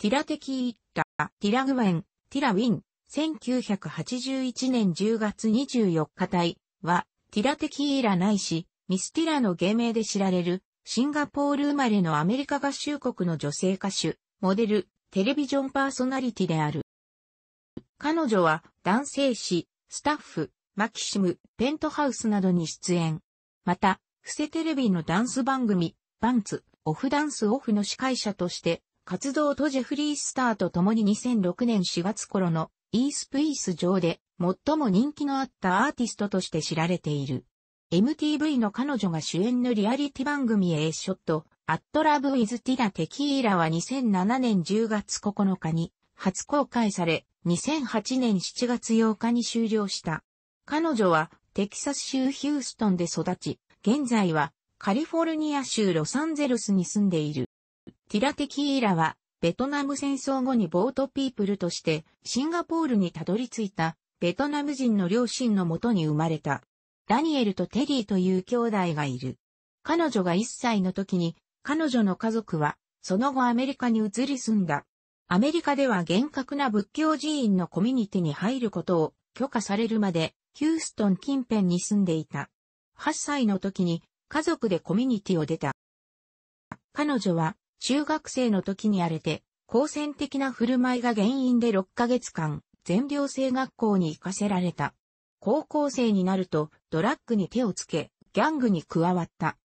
Tila Tequila、Tila Gwen、Tila Win、1981年10月24日隊は、Tila Tequilaないし、ミスティラの芸名で知られる、シンガポール生まれのアメリカ合衆国の女性歌手、モデル、テレビジョンパーソナリティである。彼女は、男性誌、スタッフ、マキシム、ペントハウスなどに出演。また、フセテレビのダンス番組、パンツ、オフダンスオフの司会者として、活動とジェフリー・スターと共に2006年4月頃のイースプイース上で最も人気のあったアーティストとして知られている。MTV の彼女が主演のリアリティ番組A Shot at Love with Tila Tequilaは2007年10月9日に初公開され、2008年7月8日に終了した。彼女はテキサス州ヒューストンで育ち、現在はカリフォルニア州ロサンゼルスに住んでいる。Tila Tequilaはベトナム戦争後にボートピープルとしてシンガポールにたどり着いたベトナム人の両親のもとに生まれた。ダニエルとテリーという兄弟がいる。彼女が1歳の時に彼女の家族はその後アメリカに移り住んだ。アメリカでは厳格な仏教寺院のコミュニティに入ることを許可されるまでヒューストン近辺に住んでいた。8歳の時に家族でコミュニティを出た。彼女は中学生の時に荒れて、好戦的な振る舞いが原因で6ヶ月間、全寮制学校に行かせられた。高校生になると、ドラッグに手をつけ、ギャングに加わった。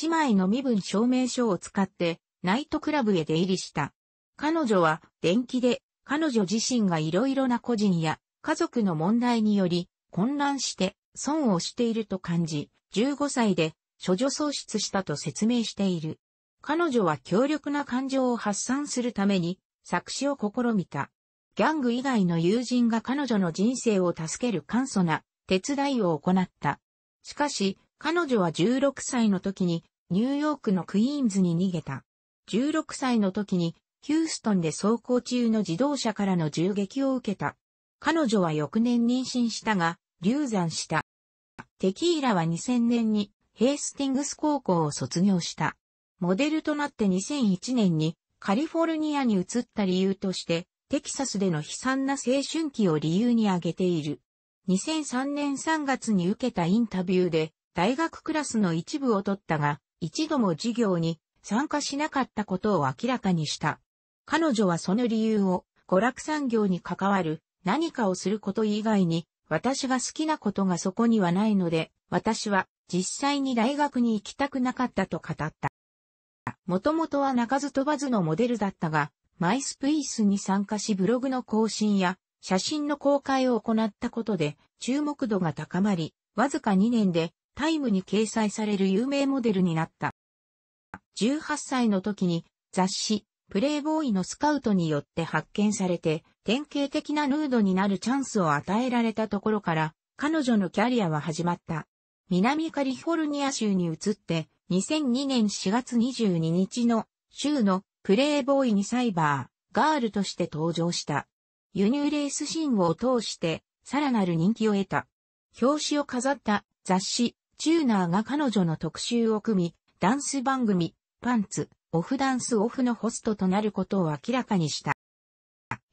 姉妹の身分証明書を使って、ナイトクラブへ出入りした。彼女は、伝記で、彼女自身が色々な個人や、家族の問題により、混乱して、損をしていると感じ、15歳で、処女喪失したと説明している。彼女は強力な感情を発散するために作詞を試みた。ギャング以外の友人が彼女の人生を助ける簡素な手伝いを行った。しかし、彼女は16歳の時にニューヨークのクイーンズに逃げた。16歳の時にヒューストンで走行中の自動車からの銃撃を受けた。彼女は翌年妊娠したが、流産した。テキーラは2000年にヘイスティングス高校を卒業した。モデルとなって2001年にカリフォルニアに移った理由としてテキサスでの悲惨な青春期を理由に挙げている。2003年3月に受けたインタビューで大学クラスの一部を取ったが一度も授業に参加しなかったことを明らかにした。彼女はその理由を娯楽産業に関わる何かをすること以外に私が好きなことがそこにはないので私は実際に大学に行きたくなかったと語った。もともとは鳴かず飛ばずのモデルだったが、マイスプイースに参加しブログの更新や写真の公開を行ったことで注目度が高まり、わずか2年でタイムに掲載される有名モデルになった。18歳の時に雑誌プレイボーイのスカウトによって発見されて典型的なヌードになるチャンスを与えられたところから彼女のキャリアは始まった。南カリフォルニア州に移って、2002年4月22日の週のプレイボーイにサイバー、ガールとして登場した。輸入レースシーンを通してさらなる人気を得た。表紙を飾った雑誌、チューナーが彼女の特集を組み、ダンス番組、パンツ、オフダンスオフのホストとなることを明らかにした。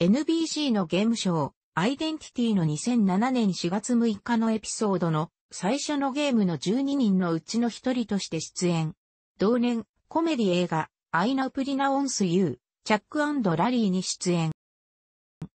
NBC のゲームショー、アイデンティティの2007年4月6日のエピソードの最初のゲームの12人のうちの一人として出演。同年、コメディ映画、I Now Pronounce You、チャック&ラリーに出演。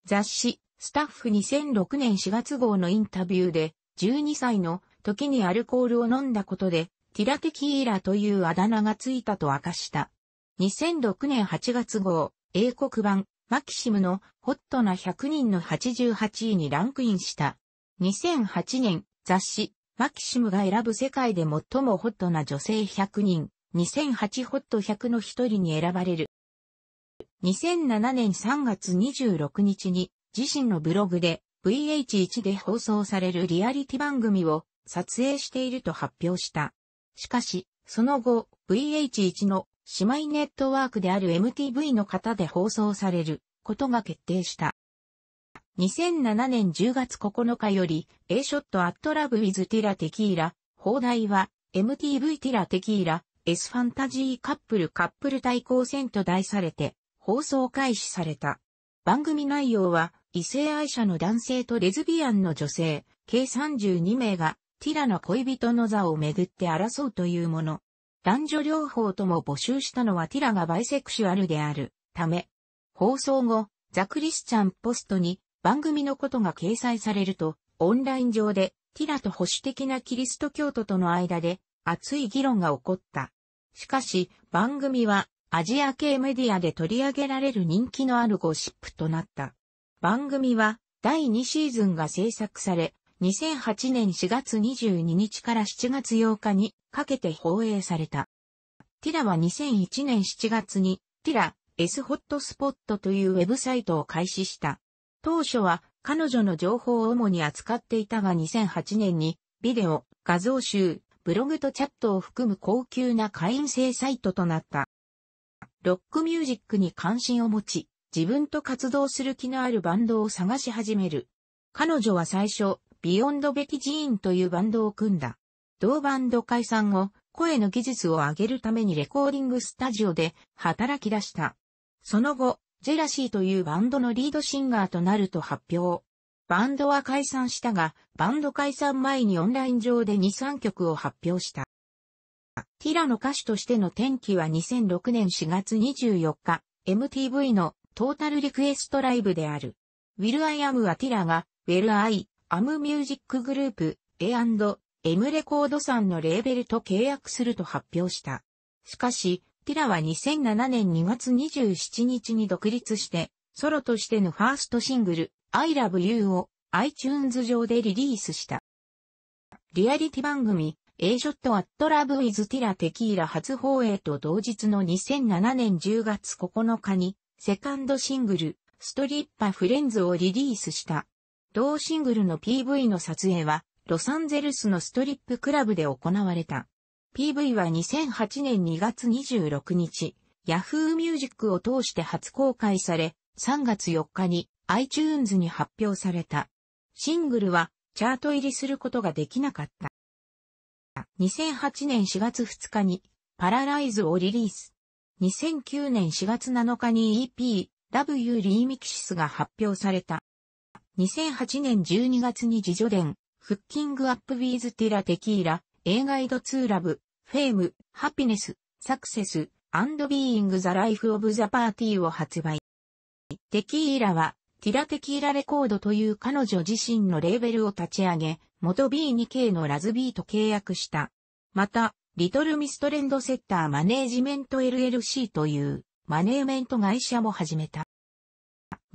雑誌、スタッフ2006年4月号のインタビューで、12歳の時にアルコールを飲んだことで、Tila Tequilaというあだ名がついたと明かした。2006年8月号、英国版、マキシムのホットな100人の88位にランクインした。2008年、雑誌、マキシムが選ぶ世界で最もホットな女性100人、2008ホット100の一人に選ばれる。2007年3月26日に自身のブログで VH1 で放送されるリアリティ番組を撮影していると発表した。しかし、その後 VH1 の姉妹ネットワークである MTV の方で放送されることが決定した。2007年10月9日より、A Shot at Love with Tila Tequila、放題は、MTV Tila Tequila、S Fantasy Couple対抗戦と題されて、放送開始された。番組内容は、異性愛者の男性とレズビアンの女性、計32名が、ティラの恋人の座をめぐって争うというもの。男女両方とも募集したのはティラがバイセクシュアルであるため、放送後、ザ・クリスチャン・ポストに番組のことが掲載されると、オンライン上でティラと保守的なキリスト教徒との間で熱い議論が起こった。しかし、番組はアジア系メディアで取り上げられる人気のあるゴシップとなった。番組は第2シーズンが制作され、2008年4月22日から7月8日にかけて放映された。ティラは2001年7月にティラ S ホットスポットというウェブサイトを開始した。当初は彼女の情報を主に扱っていたが2008年にビデオ、画像集、ブログとチャットを含む高級な会員制サイトとなった。ロックミュージックに関心を持ち、自分と活動する気のあるバンドを探し始める。彼女は最初、ビヨンド・ベキ・ジーンというバンドを組んだ。同バンド解散後、声の技術を上げるためにレコーディングスタジオで働き出した。その後、ジェラシーというバンドのリードシンガーとなると発表。バンドは解散したが、バンド解散前にオンライン上で2、3曲を発表した。ティラの歌手としての転機は2006年4月24日、MTV のトータルリクエストライブである。Will I Amはティラが、Will I Am Music Group、A&M レコードさんのレーベルと契約すると発表した。しかし、ティラは2007年2月27日に独立して、ソロとしてのファーストシングル、I Love You を iTunes 上でリリースした。リアリティ番組、A Shot at Love with Tila Tequila 初放映と同日の2007年10月9日に、セカンドシングル、ストリッパフレンズをリリースした。同シングルの PV の撮影は、ロサンゼルスのストリップクラブで行われた。PV は2008年2月26日、Yahoo Music を通して初公開され、3月4日に iTunes に発表された。シングルは、チャート入りすることができなかった。2008年4月2日に、Paralyze をリリース。2009年4月7日に EP、Love You Remixes が発表された。2008年12月に自叙伝、フッキングアップ with Tila Tequila、A Guide to Love、Fame、Happiness、Success、and Being the Life of the Party を発売。テキーラは、ティラテキーラレコードという彼女自身のレーベルを立ち上げ、元 B2K のラズビーと契約した。また、リトルミストレンドセッターマネージメント LLC というマネーメント会社も始めた。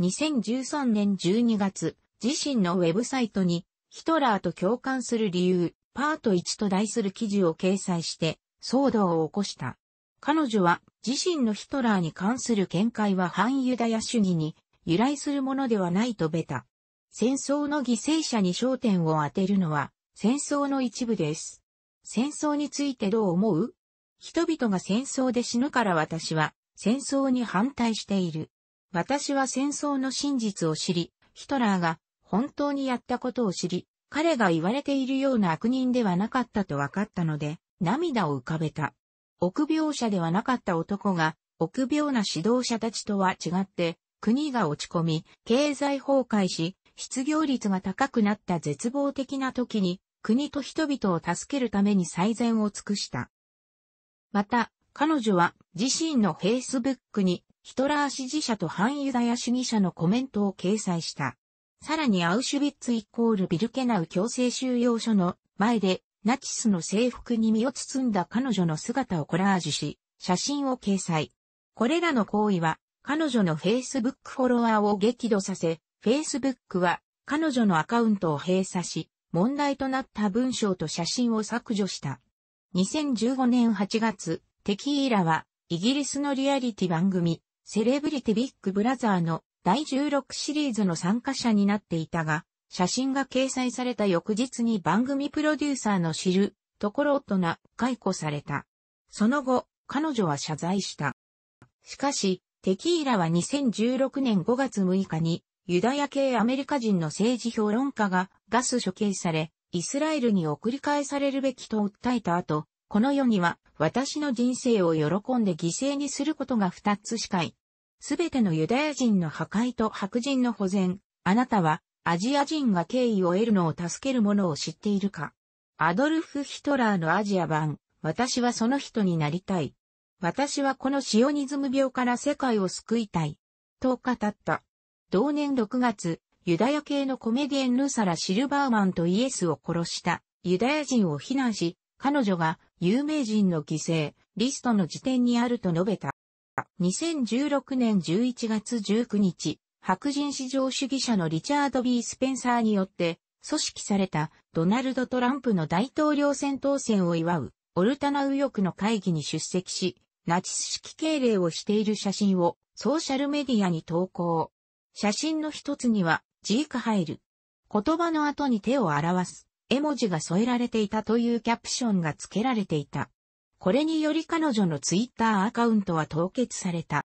2013年12月、自身のウェブサイトにヒトラーと共感する理由、パート1と題する記事を掲載して騒動を起こした。彼女は自身のヒトラーに関する見解は反ユダヤ主義に由来するものではないとべた。戦争の犠牲者に焦点を当てるのは戦争の一部です。戦争についてどう思う？人々が戦争で死ぬから私は戦争に反対している。私は戦争の真実を知り、ヒトラーが本当にやったことを知り、彼が言われているような悪人ではなかったと分かったので、涙を浮かべた。臆病者ではなかった男が、臆病な指導者たちとは違って、国が落ち込み、経済崩壊し、失業率が高くなった絶望的な時に、国と人々を助けるために最善を尽くした。また、彼女は自身のフェイスブックに、ヒトラー支持者と反ユダヤ主義者のコメントを掲載した。さらにアウシュビッツ=ビルケナウ強制収容所の前でナチスの制服に身を包んだ彼女の姿をコラージュし、写真を掲載。これらの行為は彼女の Facebook フォロワーを激怒させ、Facebook は彼女のアカウントを閉鎖し、問題となった文章と写真を削除した。2015年8月、テキーラはイギリスのリアリティ番組、セレブリティビッグブラザーの第16シリーズの参加者になっていたが、写真が掲載された翌日に番組プロデューサーの知るところとな解雇された。その後、彼女は謝罪した。しかし、テキーラは2016年5月6日にユダヤ系アメリカ人の政治評論家がガス処刑され、イスラエルに送り返されるべきと訴えた後、この世には私の人生を喜んで犠牲にすることが2つしかすべてのユダヤ人の破壊と白人の保全、あなたはアジア人が敬意を得るのを助けるものを知っているか。アドルフ・ヒトラーのアジア版、私はその人になりたい。私はこのシオニズム病から世界を救いたい。と語った。同年6月、ユダヤ系のコメディエンヌサラ・シルバーマンとイエスを殺したユダヤ人を非難し、彼女が有名人の犠牲リストの辞典にあると述べた。2016年11月19日、白人至上主義者のリチャード・B・スペンサーによって組織されたドナルド・トランプの大統領選当選を祝うオルタナ右翼の会議に出席し、ナチス式敬礼をしている写真をソーシャルメディアに投稿。写真の一つにはジーク入る。言葉の後に手を表す。絵文字が添えられていたというキャプションが付けられていた。これにより彼女のツイッターアカウントは凍結された。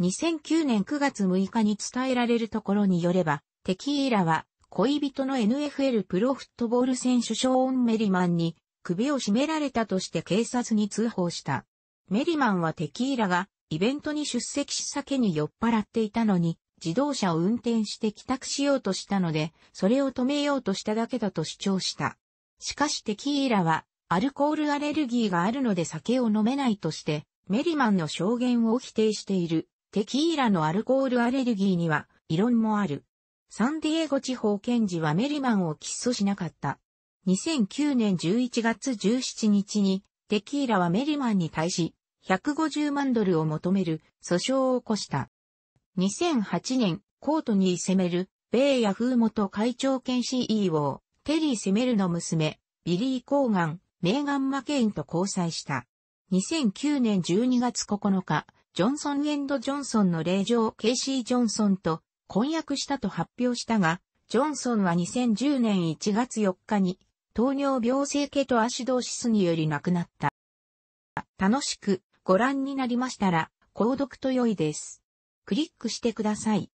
2009年9月6日に伝えられるところによれば、テキーラは恋人の NFL プロフットボール選手ショーン・メリマンに首を絞められたとして警察に通報した。メリマンはテキーラがイベントに出席し酒に酔っ払っていたのに、自動車を運転して帰宅しようとしたので、それを止めようとしただけだと主張した。しかしテキーラは、アルコールアレルギーがあるので酒を飲めないとして、メリマンの証言を否定している。テキーラのアルコールアレルギーには、異論もある。サンディエゴ地方検事はメリマンを起訴しなかった。2009年11月17日に、テキーラはメリマンに対し、150万ドルを求める訴訟を起こした。2008年、コートニー・セメル、米ヤフー元会長兼 CEO、テリー・セメルの娘、ビリー・コーガン、メーガン・マケインと交際した。2009年12月9日、ジョンソン・ジョンソンの令嬢ケイシー・ジョンソンと婚約したと発表したが、ジョンソンは2010年1月4日に、糖尿病性ケトアシドーシスにより亡くなった。楽しくご覧になりましたら、購読と良いです。クリックしてください。